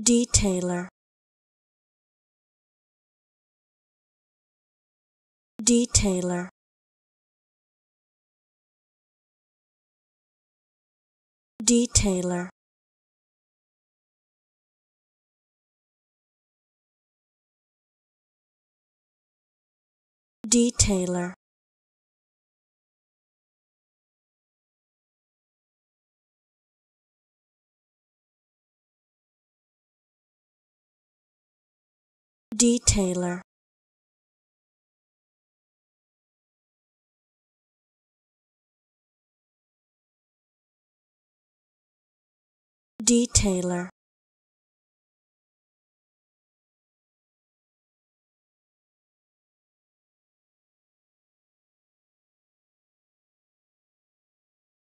Detailer, Detailer, Detailer, Detailer, Detailer, Detailer,